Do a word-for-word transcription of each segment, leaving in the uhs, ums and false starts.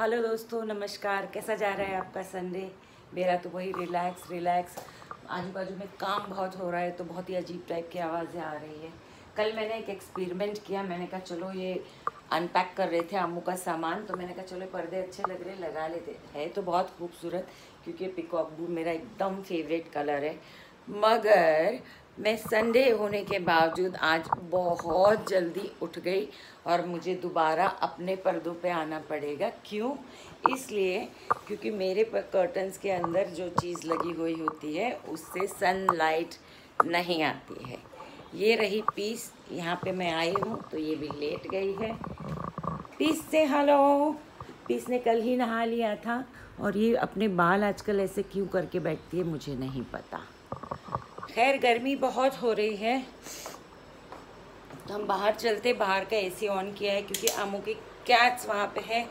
Hello दोस्तों, नमस्कार। कैसा जा रहा है आपका संडे? मेरा तो वही रिलैक्स रिलैक्स। आजू बाजू में काम बहुत हो रहा है तो बहुत ही अजीब टाइप की आवाज़ें आ रही है। कल मैंने एक एक्सपेरिमेंट किया, मैंने कहा चलो ये अनपैक कर रहे थे अम्मू का सामान, तो मैंने कहा चलो पर्दे अच्छे लग रहे लगा लेते हैं। तो बहुत खूबसूरत, क्योंकि पिकॉक ब्लू मेरा एकदम फेवरेट कलर है। मगर मैं संडे होने के बावजूद आज बहुत जल्दी उठ गई और मुझे दोबारा अपने पर्दों पे आना पड़ेगा। क्यों? इसलिए क्योंकि मेरे कर्टन्स के अंदर जो चीज़ लगी हुई होती है उससे सनलाइट नहीं आती है। ये रही पीस, यहाँ पे मैं आई हूँ तो ये भी लेट गई है। पीस से हेलो। पीस ने कल ही नहा लिया था और ये अपने बाल आजकल ऐसे क्यों करके बैठती है मुझे नहीं पता। खैर, गर्मी बहुत हो रही है तो हम बाहर चलते। बाहर का एसी ऑन किया है क्योंकि अम्मू की कैट्स वहाँ पे है।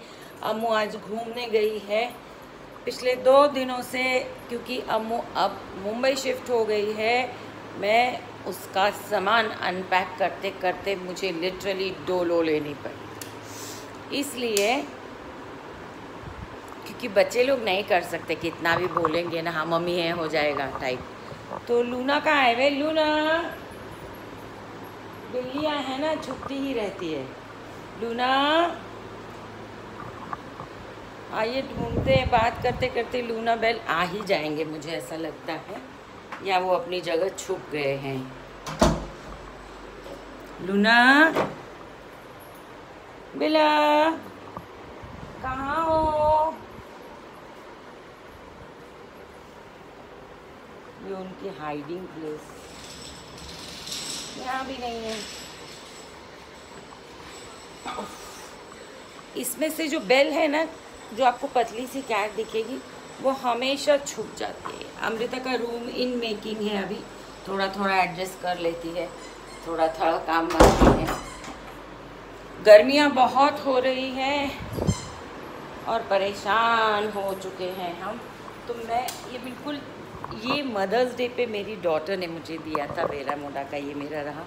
अम्मू आज घूमने गई है पिछले दो दिनों से, क्योंकि अम्मू अब मुंबई शिफ्ट हो गई है। मैं उसका सामान अनपैक करते करते मुझे लिटरली डोलो लेनी पड़ी, इसलिए क्योंकि बच्चे लोग नहीं कर सकते कितना भी बोलेंगे ना, हाँ मम्मी है हो जाएगा टाइप। तो लूना कहाँ है वे? लूना बिल्लियाँ है ना, छुपती ही रहती है। लूना आइए, ढूंढते हैं। बात करते करते लूना बेल आ ही जाएंगे मुझे ऐसा लगता है, या वो अपनी जगह छुप गए हैं। लूना बिला कहाँ हो? ये उनकी हाइडिंग प्लेस, यहाँ भी नहीं है। इसमें से जो बेल है ना, जो आपको पतली सी कैट दिखेगी, वो हमेशा छुप जाती है। अमृता का रूम इन मेकिंग है, अभी थोड़ा थोड़ा एडजस्ट कर लेती है, थोड़ा थोड़ा काम करती है। गर्मियाँ बहुत हो रही है और परेशान हो चुके हैं हम। तो मैं ये बिल्कुल, ये मदर्स डे पे मेरी डॉटर ने मुझे दिया था बेरा मोड़ा का, ये मेरा रहा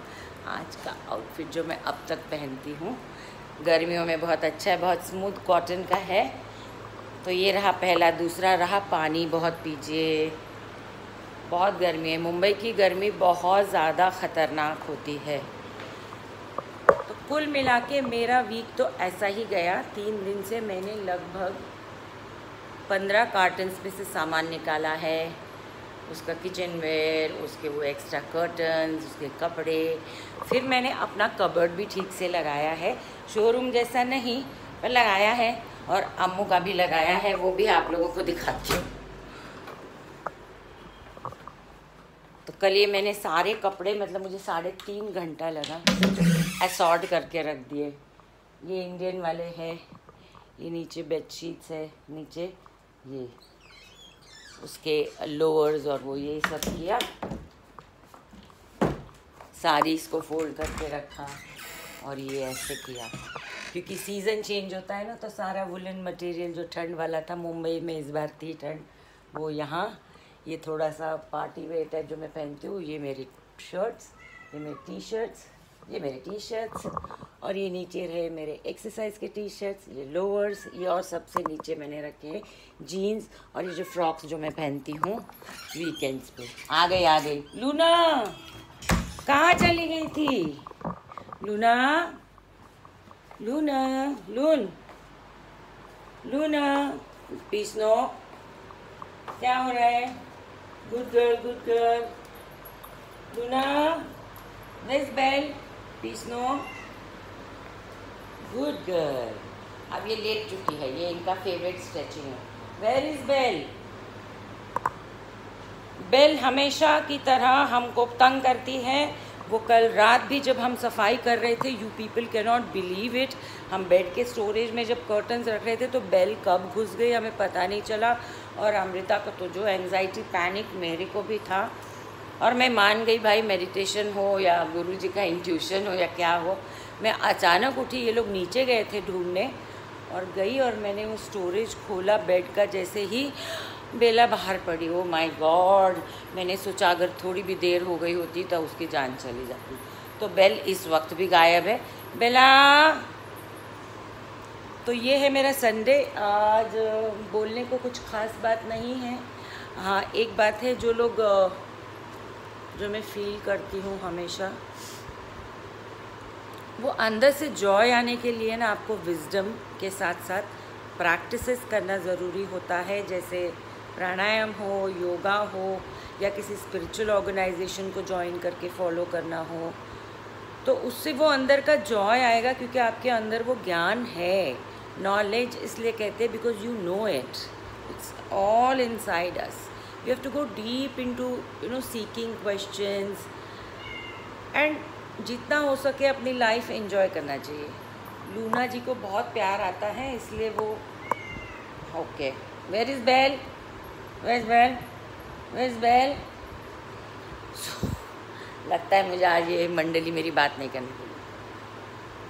आज का आउटफिट जो मैं अब तक पहनती हूँ। गर्मियों में बहुत अच्छा है, बहुत स्मूथ कॉटन का है। तो ये रहा पहला। दूसरा रहा पानी बहुत पीजिए, बहुत गर्मी है। मुंबई की गर्मी बहुत ज़्यादा ख़तरनाक होती है। तो कुल मिला के मेरा वीक तो ऐसा ही गया। तीन दिन से मैंने लगभग पंद्रह कार्टन्स में से सामान निकाला है। उसका किचनवेयर, उसके वो एक्स्ट्रा कर्टन्स, उसके कपड़े। फिर मैंने अपना कबर्ड भी ठीक से लगाया है, शोरूम जैसा नहीं पर लगाया है। और अम्मू का भी लगाया है, वो भी आप लोगों को दिखाती हूँ। तो कल ये मैंने सारे कपड़े, मतलब मुझे साढ़े तीन घंटा लगा, असॉर्ट करके रख दिए। ये इंडियन वाले हैं, ये नीचे बेडशीट्स है, नीचे ये उसके लोअर्स और वो, ये सब किया। सारी इसको फोल्ड करके रखा और ये ऐसे किया, क्योंकि सीज़न चेंज होता है ना, तो सारा वुलन मटेरियल जो ठंड वाला था, मुंबई में इस बार थी ठंड, वो यहाँ। ये थोड़ा सा पार्टी वेयर टाइप जो मैं पहनती हूँ, ये मेरी शर्ट्स, ये मेरे टी शर्ट्स, ये मेरे टी शर्ट्स, और ये नीचे रहे मेरे एक्सरसाइज के टी शर्ट्स, ये लोअर्स, ये और सबसे नीचे मैंने रखे जीन्स और ये जो फ्रॉक्स जो मैं पहनती हूँ वीकेंड्स पे। आ गई आ गई लूना, कहाँ चली गई थी? लूना लूना लून लूना पीसनो, क्या हो रहा है? Good girl good girl Luna, वेस बेल पीसनो, गुड गर्ल। अब ये लेट चुकी है, ये इनका फेवरेट स्ट्रेचिंग है। Where is Bell? बेल हमेशा की तरह हमको तंग करती है। वो कल रात भी जब हम सफाई कर रहे थे, you people can not believe it, हम बेड के स्टोरेज में जब कर्टन्स रख रहे थे तो बेल कब घुस गई हमें पता नहीं चला। और अमृता को तो जो एंग्जाइटी पैनिक, मेरे को भी था। और मैं मान गई, भाई मेडिटेशन हो या गुरुजी का इंट्यूशन हो या क्या हो, मैं अचानक उठी। ये लोग नीचे गए थे ढूंढने और गई, और मैंने वो स्टोरेज खोला बेड का, जैसे ही बेला बाहर पड़ी, ओ माय गॉड। मैंने सोचा अगर थोड़ी भी देर हो गई होती तो उसकी जान चली जाती। तो बेल इस वक्त भी गायब है। बेला तो ये है मेरा संडे। आज बोलने को कुछ ख़ास बात नहीं है। हाँ, एक बात है जो लोग, जो मैं फील करती हूँ हमेशा, वो अंदर से जॉय आने के लिए ना आपको विजडम के साथ साथ प्रैक्टिसेस करना ज़रूरी होता है। जैसे प्राणायाम हो, योगा हो, या किसी स्पिरिचुअल ऑर्गेनाइजेशन को ज्वाइन करके फॉलो करना हो, तो उससे वो अंदर का जॉय आएगा, क्योंकि आपके अंदर वो ज्ञान है, नॉलेज। इसलिए कहते हैं because you know it, it's all inside us. You have to go deep into you know seeking questions, and जितना हो सके अपनी लाइफ एंजॉय करना चाहिए। लूना जी को बहुत प्यार आता है, इसलिए वो okay. Where is Bell, where is Bell, where is Bell. लगता है मुझे आज ये मंडली मेरी बात नहीं करने के लिए।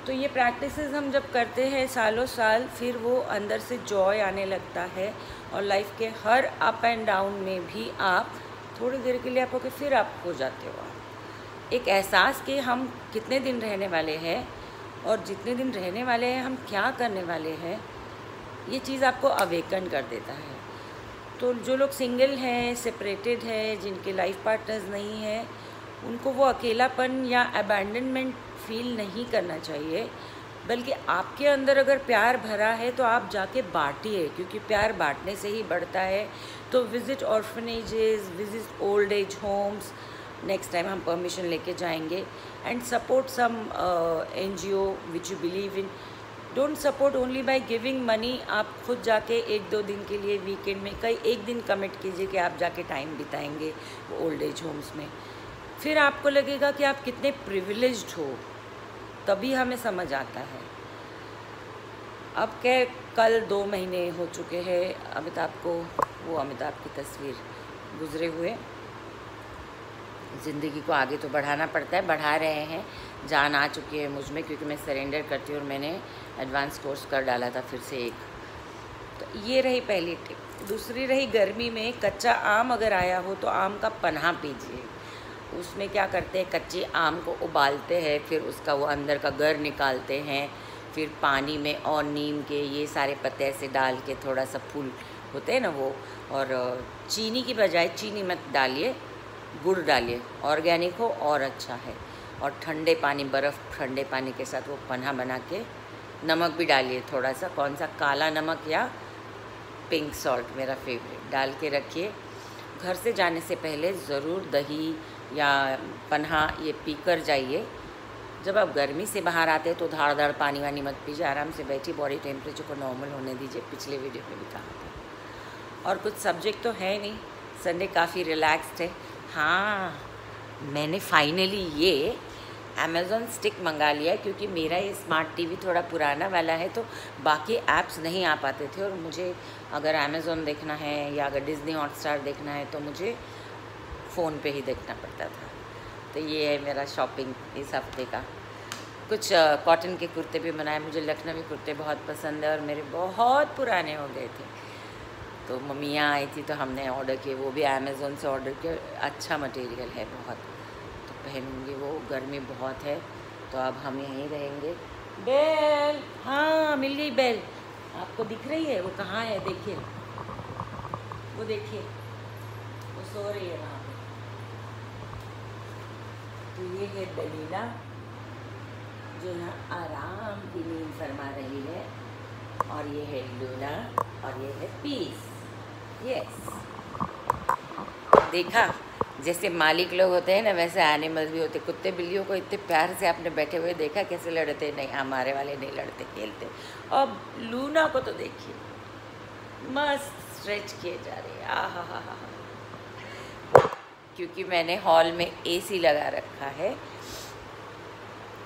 तो ये प्रैक्टिसेस हम जब करते हैं सालों साल, फिर वो अंदर से जॉय आने लगता है, और लाइफ के हर अप एंड डाउन में भी आप थोड़ी देर के लिए आपको कि फिर आप हो जाते हो आप एक एहसास कि हम कितने दिन रहने वाले हैं, और जितने दिन रहने वाले हैं हम क्या करने वाले हैं। ये चीज़ आपको अवेकन कर देता है। तो जो लोग सिंगल हैं, सेपरेटेड हैं, जिनके लाइफ पार्टनर्स नहीं हैं, उनको वो अकेलापन या अबैंडनमेंट फील नहीं करना चाहिए, बल्कि आपके अंदर अगर प्यार भरा है तो आप जाके बांटिए, क्योंकि प्यार बांटने से ही बढ़ता है। तो visit orphanages, visit old age homes, next time हम परमिशन लेके जाएंगे, and support some NGO which you believe in. Don't support only by giving money. आप खुद जाके एक दो दिन के लिए वीकेंड में कई एक दिन कमिट कीजिए कि आप जाके टाइम बिताएंगे ओल्ड एज होम्स में। फिर आपको लगेगा कि आप कितने प्रिविलेज्ड हो, तभी हमें समझ आता है। अब क्या कल दो महीने हो चुके हैं अमिताभ को, वो अमिताभ की तस्वीर गुजरे हुए। ज़िंदगी को आगे तो बढ़ाना पड़ता है, बढ़ा रहे हैं। जान आ चुकी है मुझ में, क्योंकि मैं सरेंडर करती हूँ, और मैंने एडवांस कोर्स कर डाला था फिर से एक। तो ये रही पहली टिप। दूसरी रही, गर्मी में कच्चा आम अगर आया हो तो आम का पन्हा पीजिए। उसमें क्या करते हैं, कच्चे आम को उबालते हैं, फिर उसका वो अंदर का गर निकालते हैं, फिर पानी में और नीम के ये सारे पत्ते ऐसे डाल के, थोड़ा सा फूल होते हैं ना वो, और चीनी की बजाय, चीनी मत डालिए, गुड़ डालिए, ऑर्गेनिक हो और अच्छा है। और ठंडे पानी, बर्फ़ ठंडे पानी के साथ वो पन्हा बना के, नमक भी डालिए थोड़ा सा, कौन सा, काला नमक या पिंक सॉल्ट मेरा फेवरेट, डाल के रखिए। घर से जाने से पहले ज़रूर दही या पन्हा ये पी कर जाइए। जब आप गर्मी से बाहर आते हैं तो धार धार पानी वानी मत पीजिए, आराम से बैठिए, बॉडी टेम्परेचर को नॉर्मल होने दीजिए। पिछले वीडियो में भी कहा था। और कुछ सब्जेक्ट तो है नहीं, संडे काफ़ी रिलैक्स्ड है। हाँ, मैंने फाइनली ये अमेज़ॉन स्टिक मंगा लिया, क्योंकि मेरा ये स्मार्ट टीवी थोड़ा पुराना वाला है, तो बाकी ऐप्स नहीं आ पाते थे, और मुझे अगर अमेज़ॉन देखना है या अगर डिज़नी हॉटस्टार देखना है तो मुझे फ़ोन पे ही देखना पड़ता था। तो ये है मेरा शॉपिंग इस हफ्ते का। कुछ कॉटन के कुर्ते भी बनाए, मुझे लखनवी कुर्ते बहुत पसंद है, और मेरे बहुत पुराने हो गए थे, तो मम्मी यहाँ आई थी तो हमने ऑर्डर किए, वो भी अमेज़ॉन से ऑर्डर किया। अच्छा मटेरियल है बहुत, तो पहनूँगी वो, गर्मी बहुत है। तो अब हम यहीं रहेंगे। बेल, हाँ मिल गई बेल, आपको दिख रही है वो कहाँ है, देखिए वो, देखिए वो सो रही है वहाँ। तो ये है दलीला, जो यहाँ आराम की नींद फरमा रही है, और ये है लूना, और ये है पीस। यस, देखा, जैसे मालिक लोग होते हैं ना, वैसे एनिमल्स भी होते। कुत्ते बिल्लियों को इतने प्यार से आपने बैठे हुए देखा, कैसे लड़ते नहीं, हमारे वाले नहीं लड़ते, खेलते। अब लूना को तो देखिए, मस्त स्ट्रेच किए जा रहे हैं। आ हा हा हा, क्योंकि मैंने हॉल में एसी लगा रखा है।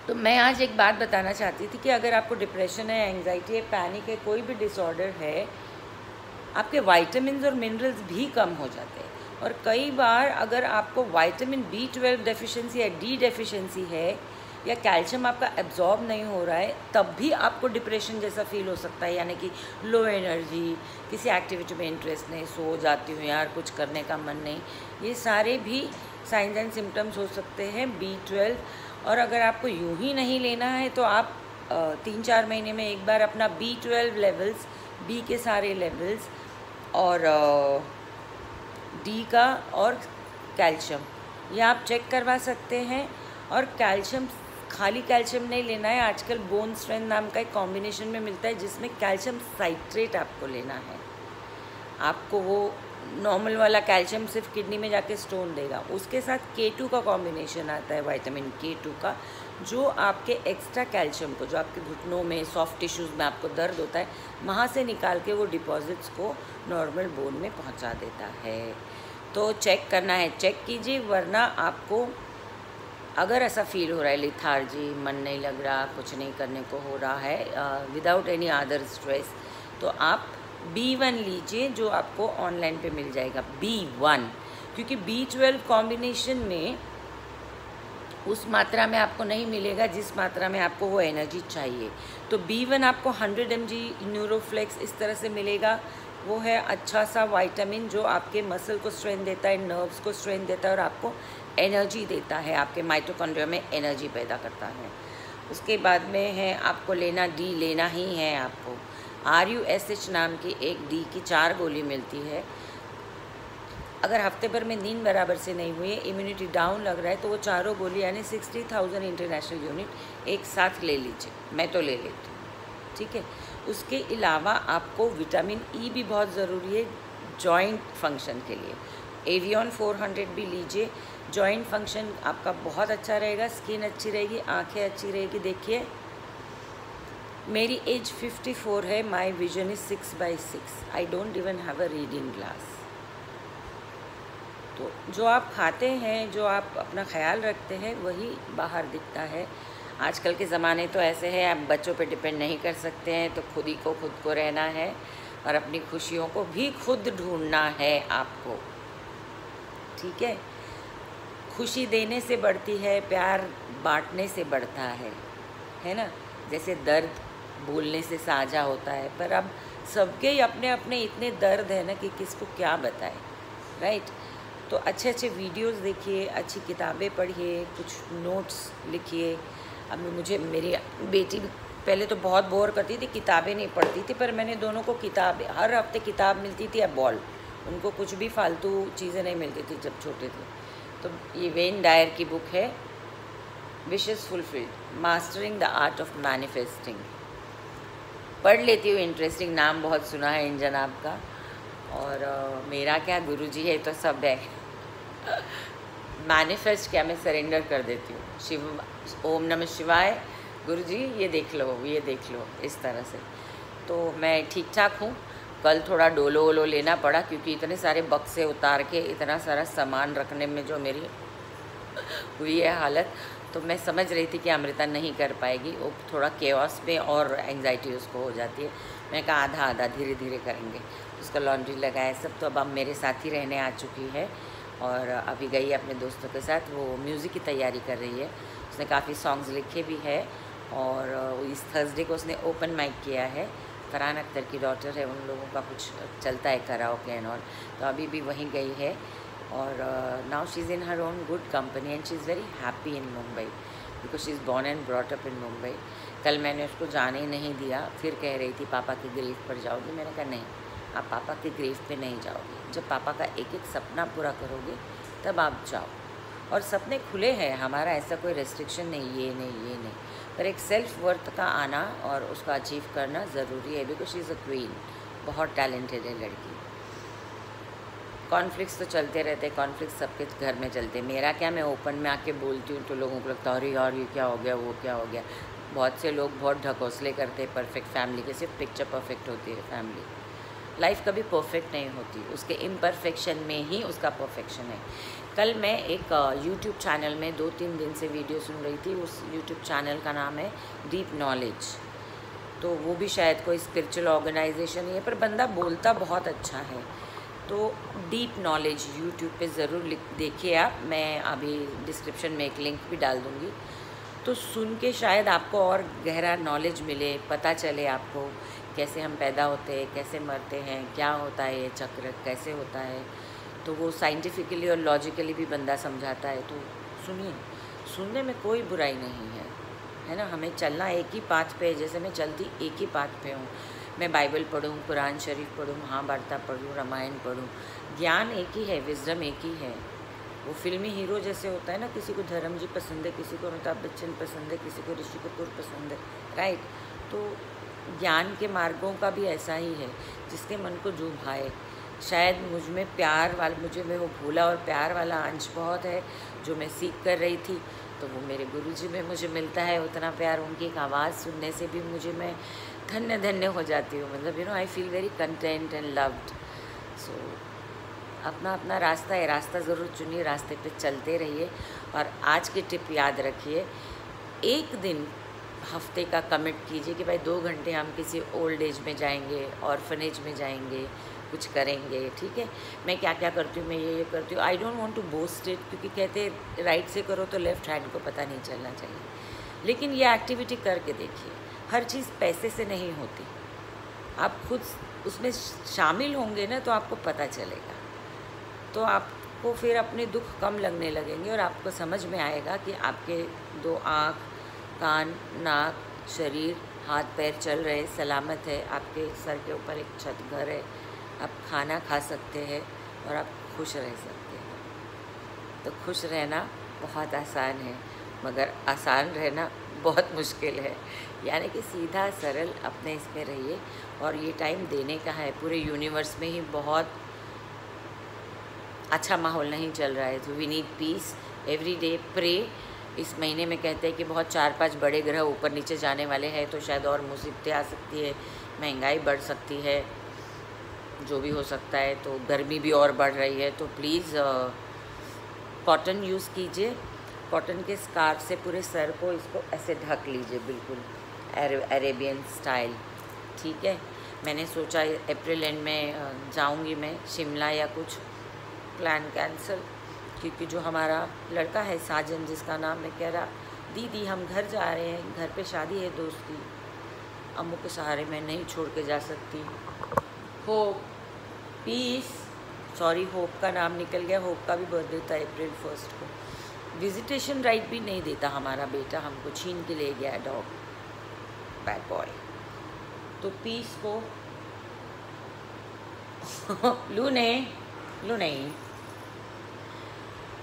तो मैं आज एक बात बताना चाहती थी कि अगर आपको डिप्रेशन है, एंजाइटी है, पैनिक है, कोई भी डिसऑर्डर है, आपके विटामिन और मिनरल्स भी कम हो जाते हैं। और कई बार अगर आपको विटामिन बी ट्वेल्व डेफिशिएंसी या डी डेफिशिएंसी है, या कैल्शियम आपका एब्जॉर्ब नहीं हो रहा है, तब भी आपको डिप्रेशन जैसा फील हो सकता है। यानी कि लो एनर्जी, किसी एक्टिविटी में इंटरेस्ट नहीं, सो जाती हूँ यार, कुछ करने का मन नहीं, ये सारे भी साइंस एंड सिम्टम्स हो सकते हैं बी ट्वेल्व। और अगर आपको यूँ ही नहीं लेना है तो आप तीन चार महीने में एक बार अपना बी ट्वेल्व लेवल्स, बी के सारे लेवल्स और डी का और कैल्शियम ये आप चेक करवा सकते हैं। और कैल्शियम, खाली कैल्शियम नहीं लेना है, आजकल बोन स्ट्रेंथ नाम का एक कॉम्बिनेशन में मिलता है जिसमें कैल्शियम साइट्रेट आपको लेना है। आपको वो नॉर्मल वाला कैल्शियम सिर्फ किडनी में जाके स्टोन देगा। उसके साथ के टू का कॉम्बिनेशन आता है, विटामिन के टू का, जो आपके एक्स्ट्रा कैल्शियम को, जो आपके घुटनों में, सॉफ्ट टिश्यूज़ में आपको दर्द होता है, वहाँ से निकाल के वो डिपॉजिट्स को नॉर्मल बोन में पहुँचा देता है। तो चेक करना है, चेक कीजिए, वरना आपको अगर ऐसा फील हो रहा है, लेथार्जी, मन नहीं लग रहा, कुछ नहीं करने को हो रहा है विदाउट एनी अदर स्ट्रेस, तो आप बी वन लीजिए जो आपको ऑनलाइन पे मिल जाएगा, बी वन, क्योंकि बी ट्वेल्व कॉम्बिनेशन में उस मात्रा में आपको नहीं मिलेगा जिस मात्रा में आपको वो एनर्जी चाहिए। तो बी वन आपको हंड्रेड एम जी न्यूरोफ्लेक्स इस तरह से मिलेगा। वो है अच्छा सा विटामिन जो आपके मसल को स्ट्रेंथ देता है, नर्व्स को स्ट्रेंथ देता है और आपको एनर्जी देता है, आपके माइटोकॉन्ड्रिया में एनर्जी पैदा करता है। उसके बाद में है आपको लेना, डी लेना ही है आपको, आर यू एस एच नाम की एक डी की चार गोली मिलती है। अगर हफ्ते भर में नींद बराबर से नहीं हुई है, इम्यूनिटी डाउन लग रहा है, तो वो चारों गोली यानी सिक्सटी थाउजेंड इंटरनेशनल यूनिट एक साथ ले लीजिए, मैं तो ले लेती हूँ, ठीक है। उसके अलावा आपको विटामिन ई भी बहुत ज़रूरी है जॉइंट फंक्शन के लिए। एवियन फोर हंड्रेड भी लीजिए, जॉइंट फंक्शन आपका बहुत अच्छा रहेगा, स्किन अच्छी रहेगी, आंखें अच्छी रहेगी। देखिए मेरी एज फिफ्टी फोर है, my vision is six by six, I don't even have a reading glass. तो जो आप खाते हैं, जो आप अपना ख्याल रखते हैं, वही बाहर दिखता है। आजकल के ज़माने तो ऐसे हैं, आप बच्चों पे डिपेंड नहीं कर सकते हैं, तो खुद ही को खुद को रहना है और अपनी खुशियों को भी खुद ढूंढना है आपको, ठीक है। खुशी देने से बढ़ती है, प्यार बांटने से बढ़ता है, है ना। जैसे दर्द बोलने से साझा होता है, पर अब सबके ही अपने अपने इतने दर्द है ना कि किसको क्या बताए, राइट। तो अच्छे अच्छे वीडियोस देखिए, अच्छी किताबें पढ़िए, कुछ नोट्स लिखिए। अब मुझे मेरी बेटी पहले तो बहुत बोर करती थी, किताबें नहीं पढ़ती थी, पर मैंने दोनों को किताब, हर हफ्ते किताब मिलती थी या बॉल, उनको कुछ भी फालतू चीज़ें नहीं मिलती थी जब छोटे थे। तो ये वेन डायर की बुक है, wishes fulfilled, mastering the art of manifesting, पढ़ लेती हूँ। इंटरेस्टिंग, नाम बहुत सुना है इन जनाब का। और uh, मेरा क्या, गुरुजी है तो सब है। मैनिफेस्ट क्या, मैं सरेंडर कर देती हूँ, शिव, ओम नमः शिवाय, गुरुजी ये देख लो, ये देख लो, इस तरह से। तो मैं ठीक ठाक हूँ। कल थोड़ा डोलो वोलो लेना पड़ा क्योंकि इतने सारे बक्से उतार के इतना सारा सामान रखने में जो मेरी हुई है हालत, तो मैं समझ रही थी कि अमृता नहीं कर पाएगी, वो थोड़ा केओस में और एंग्जाइटी उसको हो जाती है। मैंने कहा आधा आधा धीरे धीरे करेंगे। उसका लॉन्ड्री लगाया सब, तो अब अब मेरे साथ ही रहने आ चुकी है और अभी गई अपने दोस्तों के साथ, वो म्यूज़िक की तैयारी कर रही है। उसने काफ़ी सॉन्ग्स लिखे भी है और इस थर्सडे को उसने ओपन माइक किया है, फरहान अख्तर की डॉटर है, उन लोगों का कुछ चलता है कराओके एंड ऑल, तो अभी भी वहीं गई है। और now she is in her own good company and she is very happy in Mumbai, because she is born and brought up in Mumbai. कल मैंने उसको जाने ही नहीं दिया, फिर कह रही थी पापा की ग्रेव पर जाओगी, मैंने कहा नहीं, आप पापा के ग्रेव पे नहीं जाओगे, जब पापा का एक एक सपना पूरा करोगे तब आप जाओ। और सपने खुले हैं, हमारा ऐसा कोई रेस्ट्रिक्शन नहीं, ये नहीं ये नहीं, पर एक सेल्फ वर्थ का आना और उसका अचीव करना ज़रूरी है, because she is a queen, बहुत टैलेंटेड है लड़की। कॉन्फ्लिक्ट्स तो चलते रहते, कॉन्फ्लिक्ट्स सबके घर में चलते। मेरा क्या, मैं ओपन में आके बोलती हूँ तो लोगों को लगता है अरे यार ये क्या हो गया, वो क्या हो गया। बहुत से लोग बहुत ढकोसले करते हैं, परफेक्ट फैमिली के, सिर्फ पिक्चर परफेक्ट होती है फैमिली। लाइफ कभी परफेक्ट नहीं होती, उसके इम्परफेक्शन में ही उसका परफेक्शन है। कल मैं एक यूट्यूब चैनल में दो तीन दिन से वीडियो सुन रही थी, उस यूट्यूब चैनल का नाम है डीप नॉलेज, तो वो भी शायद कोई स्पिरिचुअल ऑर्गेनाइजेशन ही है, पर बंदा बोलता बहुत अच्छा है। तो डीप नॉलेज यूट्यूब पे ज़रूर देखिए आप, मैं अभी डिस्क्रिप्शन में एक लिंक भी डाल दूँगी, तो सुन के शायद आपको और गहरा नॉलेज मिले, पता चले आपको कैसे हम पैदा होते हैं, कैसे मरते हैं, क्या होता है ये चक्र, कैसे होता है। तो वो साइंटिफिकली और लॉजिकली भी बंदा समझाता है, तो सुनिए, सुनने में कोई बुराई नहीं है, है ना, हमें चलना एक ही पाथ पे है। जैसे मैं चलती एक ही पाथ पे हूँ, मैं बाइबल पढ़ूँ, कुरान शरीफ पढ़ूँ, महाभारता पढ़ूँ, रामायण पढ़ूँ, ज्ञान एक ही है, विजडम एक ही है। वो फिल्मी हीरो जैसे होता है ना, किसी को धर्मजी पसंद है, किसी को अमिताभ बच्चन पसंद है, किसी को ऋषि कपूर पसंद है, राइट। तो ज्ञान के मार्गों का भी ऐसा ही है, जिसके मन को जो भाए। शायद मुझ में प्यार वाला, मुझे में वो भोला और प्यार वाला अंश बहुत है जो मैं सीख कर रही थी, तो वो मेरे गुरुजी में मुझे मिलता है उतना प्यार। उनकी एक आवाज़ सुनने से भी मुझे मैं धन्य धन्य हो जाती हूँ, मतलब you know I feel very content and loved. So अपना अपना रास्ता है, रास्ता ज़रूर चुनिए, रास्ते पे चलते रहिए। और आज की टिप याद रखिए, एक दिन हफ्ते का कमिट कीजिए कि भाई दो घंटे हम किसी ओल्ड एज में जाएंगे, ऑर्फनेज में जाएंगे, कुछ करेंगे, ठीक है। मैं क्या क्या करती हूँ, मैं ये ये करती हूँ। I don't want to boast it, क्योंकि कहते राइट से करो तो लेफ़्ट हैंड को पता नहीं चलना चाहिए, लेकिन ये एक्टिविटी करके देखिए। हर चीज़ पैसे से नहीं होती, आप खुद उसमें शामिल होंगे ना तो आपको पता चलेगा, तो आपको फिर अपने दुख कम लगने लगेंगे और आपको समझ में आएगा कि आपके दो आँख, कान, नाक, शरीर, हाथ पैर चल रहे, सलामत है, आपके सर के ऊपर एक छत घर है, आप खाना खा सकते हैं और आप खुश रह सकते हैं। तो खुश रहना बहुत आसान है, मगर आसान रहना बहुत मुश्किल है। यानी कि सीधा सरल अपने इसमें रहिए, और ये टाइम देने का है। पूरे यूनिवर्स में ही बहुत अच्छा माहौल नहीं चल रहा है, तो we need peace every day. Pray, इस महीने में कहते हैं कि बहुत चार पांच बड़े ग्रह ऊपर नीचे जाने वाले हैं, तो शायद और मुसीबतें आ सकती है, महंगाई बढ़ सकती है, जो भी हो सकता है, तो गर्मी भी और बढ़ रही है। तो प्लीज़ कॉटन यूज़ कीजिए, कॉटन के स्कार्फ से पूरे सर को इसको ऐसे ढक लीजिए, बिल्कुल अरेबियन स्टाइल, ठीक है। मैंने सोचा अप्रैल एंड में जाऊंगी मैं शिमला या कुछ, प्लान कैंसिल, क्योंकि जो हमारा लड़का है साजन, जिसका नाम मैं कह रहा, दीदी हम घर जा रहे हैं, घर पे शादी है दोस्त की, अम्मू के सहारे मैं नहीं छोड़ के जा सकती। होप, पीस, सॉरी होप का नाम निकल गया, होप का भी बर्थडे था अप्रैल फर्स्ट को। विजिटेशन राइट भी नहीं देता हमारा बेटा, हमको छीन के ले गया डॉग, बैड बॉय। तो पीस को लू नहीं लू नहीं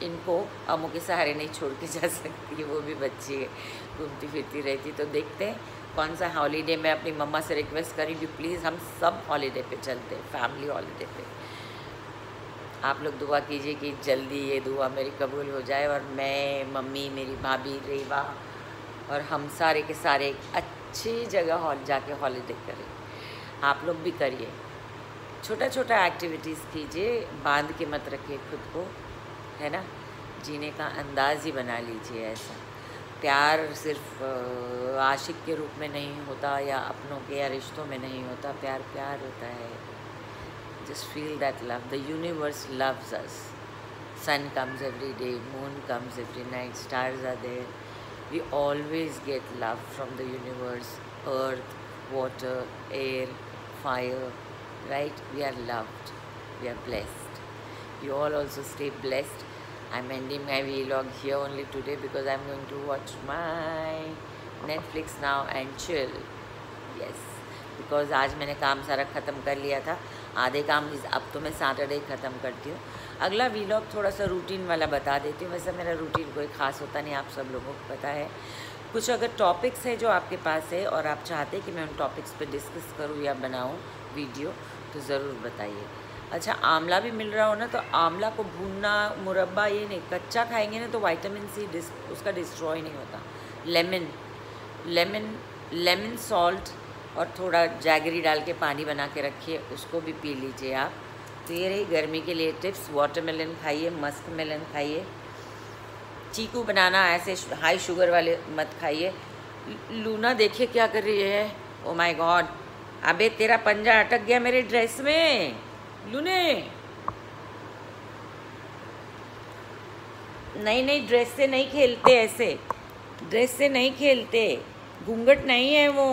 इनको अम्मू के सहारे नहीं छोड़ के जा सकती है, वो भी बच्ची है, घूमती फिरती रहती। तो देखते हैं कौन सा हॉलीडे, मैं अपनी मम्मा से रिक्वेस्ट करी कि प्लीज़ हम सब हॉलीडे पे चलते हैं, फैमिली हॉलीडे पे। आप लोग दुआ कीजिए कि जल्दी ये दुआ मेरी कबूल हो जाए, और मैं, मम्मी, मेरी भाभी रेवा और हम सारे के सारे एक अच्छी जगह हॉल जाके हॉलीडे करें। आप लोग भी करिए, छोटा छोटा एक्टिविटीज़ कीजिए, बांध के मत रखिए खुद को, है ना। जीने का अंदाज़ ही बना लीजिए ऐसा। प्यार सिर्फ आशिक के रूप में नहीं होता, या अपनों के या रिश्तों में नहीं होता, प्यार प्यार होता है। Just feel that love, the universe loves us. Sun comes every day, moon comes every night, stars are there, we always get love from the universe, earth, water, air, fire, right? We are loved, we are blessed. You all also stay blessed. I'm ending my vlog here only today, because I'm going to watch my Netflix now and chill. Yes, because आज मैंने काम सारा ख़त्म कर लिया था, आधे काम अब तो मैं सैटरडे ख़त्म करती हूँ। अगला vlog थोड़ा सा रूटीन वाला बता देती हूँ, वैसे मेरा रूटीन कोई ख़ास होता नहीं, आप सब लोगों को पता है। कुछ अगर टॉपिक्स है जो आपके पास है और आप चाहते हैं कि मैं उन टॉपिक्स पे डिस्कस करूँ या बनाऊँ वीडियो, तो ज़रूर बताइए। अच्छा, आंवला भी मिल रहा हो ना, तो आंवला को भूनना, मुरब्बा, ये नहीं, कच्चा खाएंगे ना तो विटामिन सी डिस उसका डिस्ट्रॉय नहीं होता। लेमन लेमन लेमन सॉल्ट और थोड़ा जैगरी डाल के पानी बना के रखिए, उसको भी पी लीजिए आप। तो ये रही गर्मी के लिए टिप्स। वाटरमेलन खाइए, मस्क मेलन खाइए, चीकू बनाना ऐसे हाई शुगर वाले मत खाइए। लूना देखिए क्या कर रही है, ओ माय गॉड, अबे तेरा पंजा अटक गया मेरे ड्रेस में, लूने नहीं नहीं ड्रेस से नहीं खेलते, ऐसे ड्रेस से नहीं खेलते, घूंघट नहीं है वो।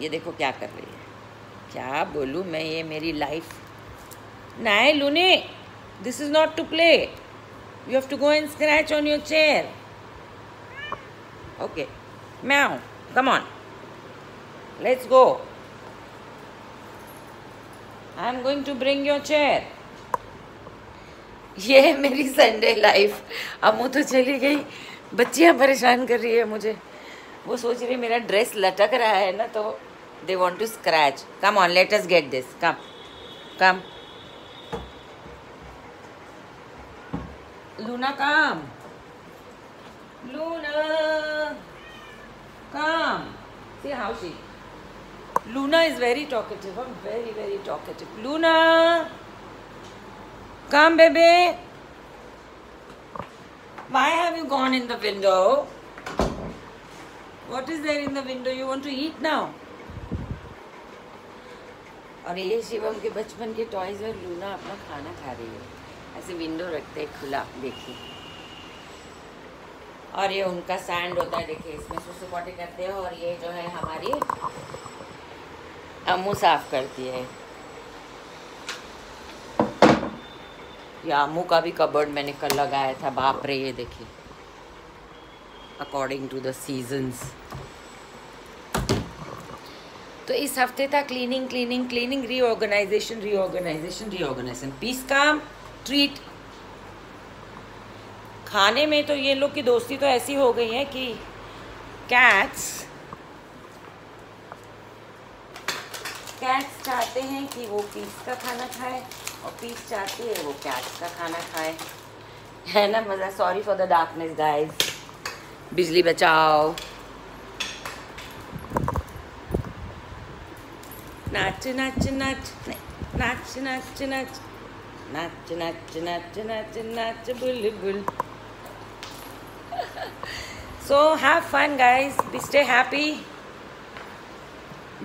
ये देखो क्या कर रही है, क्या बोलूँ मैं, ये मेरी लाइफ नहीं। लूने, this is not to play, you have to go and scratch on your chair. Okay. Meow. Come on. Let's go. I am going to bring your chair. ये है मेरी संडे लाइफ। अम्मू तो चली गई, बच्चियाँ परेशान कर रही है मुझे। वो सोच रही है मेरा ड्रेस लटक रहा है ना, तो they want to scratch. Come on, let us get this. Come come Luna, come Luna, come. See how she, Luna is very talkative. I'm very very talkative. Luna, come baby. Why have you gone in the window? What is there in the window? You want to eat now? और ये शिवम के बचपन के toys और Luna अपना खाना खा रही है। ऐसे विंडो रखते हैं खुला, देखिए। और ये उनका सैंड होता है, देखिए इसमें सुसु पॉटी करते हैं। और ये जो है हमारी अम्मू साफ करती है। ये अम्मू का भी कबर्ड मैंने कल लगाया था, बाप रे। ये देखिए, अकॉर्डिंग टू द सीजन्स। तो इस हफ्ते था cleaning cleaning cleaning, reorganisation reorganisation reorganisation. Peace काम, ट्रीट। खाने में तो ये लोग की दोस्ती तो ऐसी हो गई है कि कैट्स कैट्स चाहते हैं कि वो पीस का खाना खाए, और पीस चाहती है वो कैट्स का खाना खाए, है ना मज़ा। Sorry for the darkness guys, बिजली बचाओ। नाच नाच नाच नाच नाच नाच नाच नाच नाच नाच नाच बुलबुल। So have fun guys, be stay happy,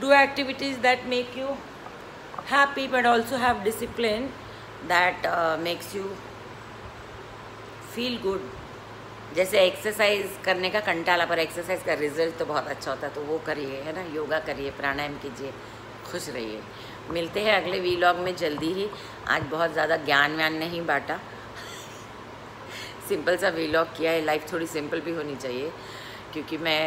do activities that make you happy, but also have discipline that uh, makes you feel good. जैसे एक्सरसाइज करने का कंटाला, पर एक्सरसाइज का रिजल्ट तो बहुत अच्छा होता है, तो वो करिए, है ना। योगा करिए, प्राणायाम कीजिए, खुश रहिए। मिलते हैं अगले वीलॉग में जल्दी ही। आज बहुत ज़्यादा ज्ञान व्यान नहीं बांटा, सिंपल सा वीलॉग किया है। लाइफ थोड़ी सिंपल भी होनी चाहिए, क्योंकि मैं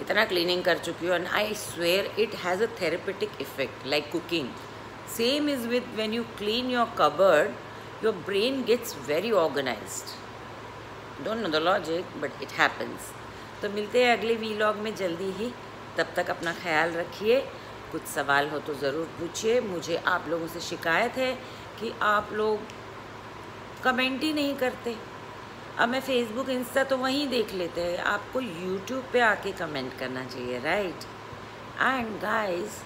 इतना क्लीनिंग कर चुकी हूँ। And I swear it has a therapeutic effect like cooking. Same is with when you clean your cupboard, your brain gets very organised. Don't know the logic, but it happens. तो मिलते हैं अगले vlog में जल्दी ही। तब तक अपना ख्याल रखिए। कुछ सवाल हो तो ज़रूर पूछिए मुझे। आप लोगों से शिकायत है कि आप लोग कमेंट ही नहीं करते। अब मैं फेसबुक, इंस्टा तो वहीं देख लेते हैं, आपको यूट्यूब पे आके कमेंट करना चाहिए, right. And guys,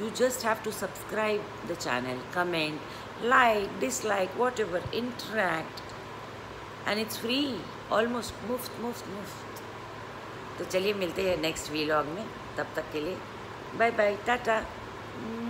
you just have to subscribe the channel, comment, like, dislike, whatever, interact, and it's free, almost मुफ्त मुफ्त मुफ्त। तो चलिए मिलते हैं नेक्स्ट वीलॉग में। तब तक के लिए बाय बाय, टाटा।